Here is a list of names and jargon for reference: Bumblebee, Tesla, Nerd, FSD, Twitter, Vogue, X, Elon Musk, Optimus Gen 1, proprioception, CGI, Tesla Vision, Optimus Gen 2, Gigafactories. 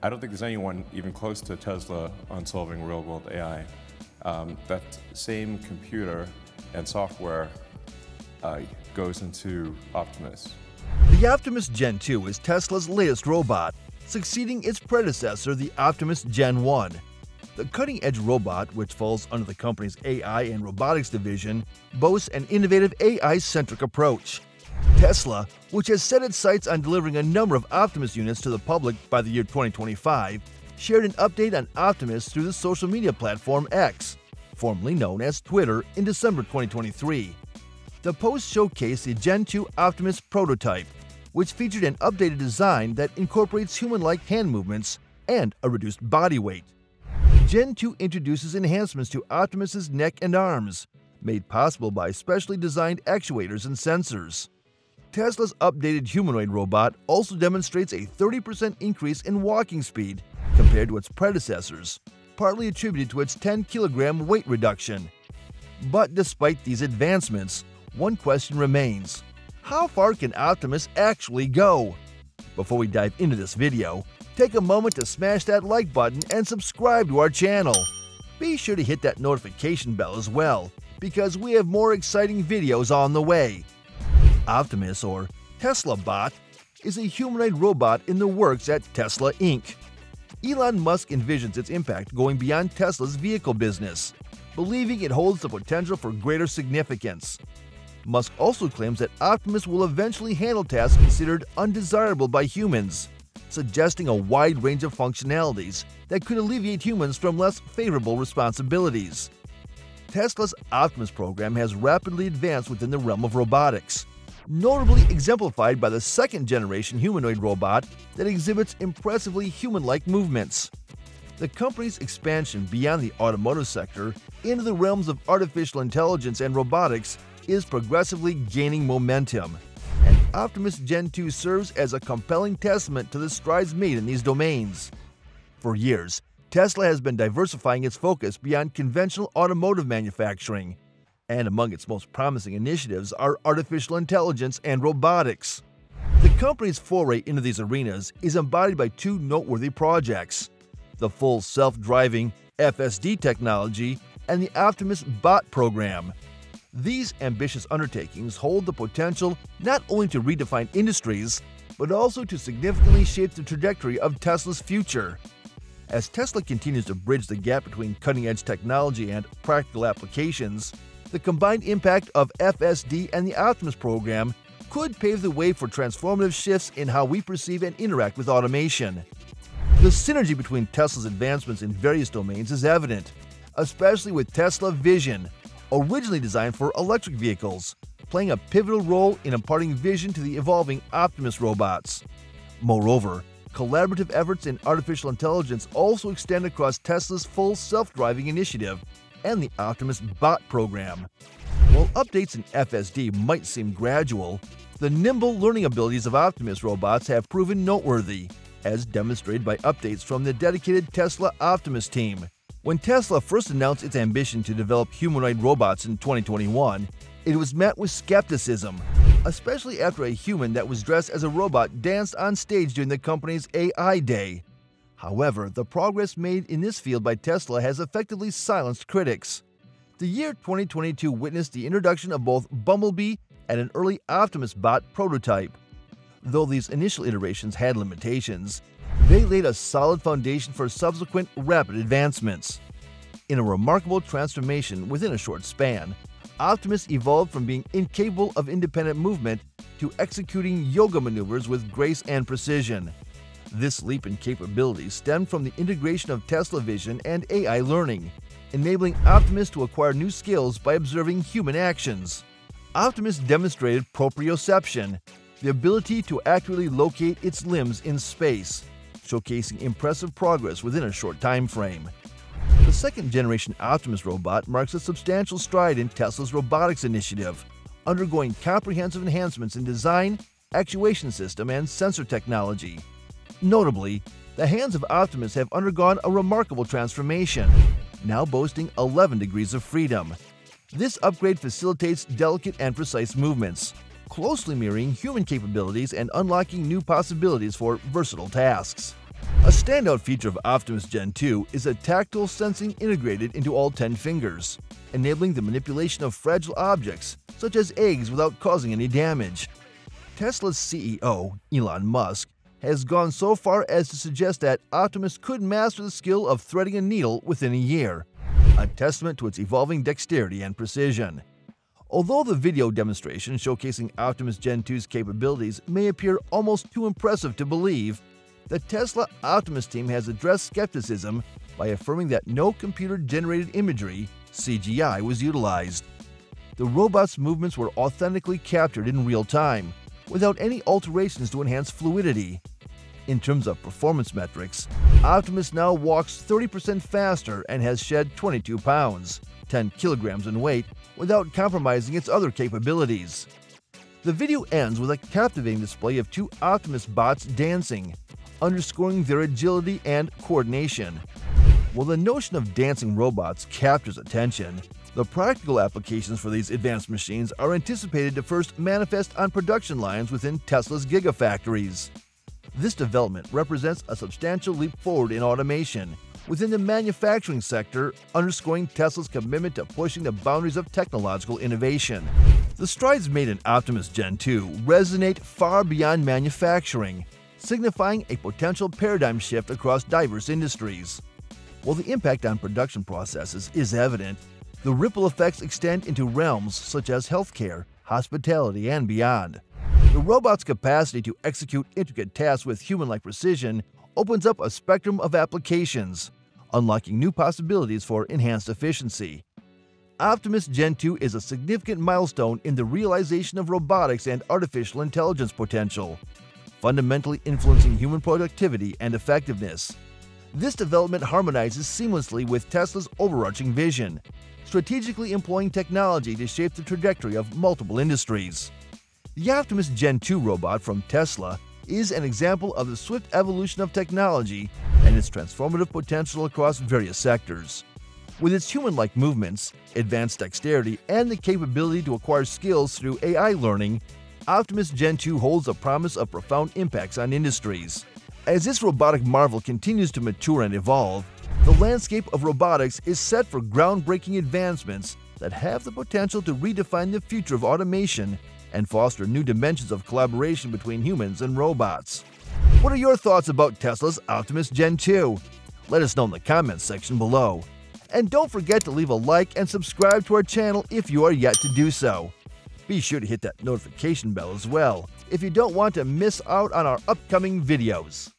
I don't think there's anyone even close to Tesla on solving real-world AI. That same computer and software goes into Optimus. The Optimus Gen 2 is Tesla's latest robot, succeeding its predecessor, the Optimus Gen 1. The cutting-edge robot, which falls under the company's AI and robotics division, boasts an innovative AI-centric approach. Tesla, which has set its sights on delivering a number of Optimus units to the public by the year 2025, shared an update on Optimus through the social media platform X, formerly known as Twitter, in December 2023. The post showcased the Gen 2 Optimus prototype, which featured an updated design that incorporates human-like hand movements and a reduced body weight. Gen 2 introduces enhancements to Optimus's neck and arms, made possible by specially designed actuators and sensors. Tesla's updated humanoid robot also demonstrates a 30% increase in walking speed compared to its predecessors, partly attributed to its 10-kilogram weight reduction. But despite these advancements, one question remains: how far can Optimus actually go? Before we dive into this video, take a moment to smash that like button and subscribe to our channel. Be sure to hit that notification bell as well, because we have more exciting videos on the way. Optimus, or Tesla Bot, is a humanoid robot in the works at Tesla Inc. Elon Musk envisions its impact going beyond Tesla's vehicle business, believing it holds the potential for greater significance. Musk also claims that Optimus will eventually handle tasks considered undesirable by humans, suggesting a wide range of functionalities that could alleviate humans from less favorable responsibilities. Tesla's Optimus program has rapidly advanced within the realm of robotics, notably exemplified by the second-generation humanoid robot that exhibits impressively human-like movements. The company's expansion beyond the automotive sector into the realms of artificial intelligence and robotics is progressively gaining momentum, and Optimus Gen 2 serves as a compelling testament to the strides made in these domains. For years, Tesla has been diversifying its focus beyond conventional automotive manufacturing, and among its most promising initiatives are artificial intelligence and robotics. The company's foray into these arenas is embodied by two noteworthy projects: the full self-driving FSD technology and the Optimus Bot program. These ambitious undertakings hold the potential not only to redefine industries, but also to significantly shape the trajectory of Tesla's future. As Tesla continues to bridge the gap between cutting-edge technology and practical applications, the combined impact of FSD and the Optimus program could pave the way for transformative shifts in how we perceive and interact with automation. The synergy between Tesla's advancements in various domains is evident, especially with Tesla Vision, originally designed for electric vehicles, playing a pivotal role in imparting vision to the evolving Optimus robots. Moreover, collaborative efforts in artificial intelligence also extend across Tesla's full self-driving initiative and the Optimus Bot program. While updates in FSD might seem gradual, the nimble learning abilities of Optimus robots have proven noteworthy, as demonstrated by updates from the dedicated Tesla Optimus team. When Tesla first announced its ambition to develop humanoid robots in 2021, it was met with skepticism, especially after a human that was dressed as a robot danced on stage during the company's AI Day. However, the progress made in this field by Tesla has effectively silenced critics. The year 2022 witnessed the introduction of both Bumblebee and an early Optimus Bot prototype. Though these initial iterations had limitations, they laid a solid foundation for subsequent rapid advancements. In a remarkable transformation within a short span, Optimus evolved from being incapable of independent movement to executing yoga maneuvers with grace and precision. This leap in capability stemmed from the integration of Tesla Vision and AI learning, enabling Optimus to acquire new skills by observing human actions. Optimus demonstrated proprioception, the ability to accurately locate its limbs in space, showcasing impressive progress within a short time frame. The second-generation Optimus robot marks a substantial stride in Tesla's robotics initiative, undergoing comprehensive enhancements in design, actuation system, and sensor technology. Notably, the hands of Optimus have undergone a remarkable transformation, now boasting 11 degrees of freedom. This upgrade facilitates delicate and precise movements, closely mirroring human capabilities and unlocking new possibilities for versatile tasks. A standout feature of Optimus Gen 2 is a tactile sensing integrated into all 10 fingers, enabling the manipulation of fragile objects such as eggs without causing any damage. Tesla's CEO, Elon Musk, has gone so far as to suggest that Optimus could master the skill of threading a needle within a year, a testament to its evolving dexterity and precision. Although the video demonstration showcasing Optimus Gen 2's capabilities may appear almost too impressive to believe, the Tesla Optimus team has addressed skepticism by affirming that no computer-generated imagery, CGI, was utilized. The robot's movements were authentically captured in real time, without any alterations to enhance fluidity. In terms of performance metrics, Optimus now walks 30% faster and has shed 22 pounds, 10 kilograms in weight, without compromising its other capabilities. The video ends with a captivating display of two Optimus bots dancing, underscoring their agility and coordination. While the notion of dancing robots captures attention, the practical applications for these advanced machines are anticipated to first manifest on production lines within Tesla's Gigafactories. This development represents a substantial leap forward in automation within the manufacturing sector, underscoring Tesla's commitment to pushing the boundaries of technological innovation. The strides made in Optimus Gen 2 resonate far beyond manufacturing, signifying a potential paradigm shift across diverse industries. While the impact on production processes is evident, the ripple effects extend into realms such as healthcare, hospitality, and beyond. The robot's capacity to execute intricate tasks with human-like precision opens up a spectrum of applications, unlocking new possibilities for enhanced efficiency. Optimus Gen 2 is a significant milestone in the realization of robotics and artificial intelligence potential, fundamentally influencing human productivity and effectiveness. This development harmonizes seamlessly with Tesla's overarching vision, strategically employing technology to shape the trajectory of multiple industries. The Optimus Gen 2 robot from Tesla is an example of the swift evolution of technology and its transformative potential across various sectors. With its human-like movements, advanced dexterity, and the capability to acquire skills through AI learning, Optimus Gen 2 holds a promise of profound impacts on industries. As this robotic marvel continues to mature and evolve, the landscape of robotics is set for groundbreaking advancements that have the potential to redefine the future of automation and foster new dimensions of collaboration between humans and robots. What are your thoughts about Tesla's Optimus Gen 2? Let us know in the comments section below. And don't forget to leave a like and subscribe to our channel if you are yet to do so. Be sure to hit that notification bell as well if you don't want to miss out on our upcoming videos.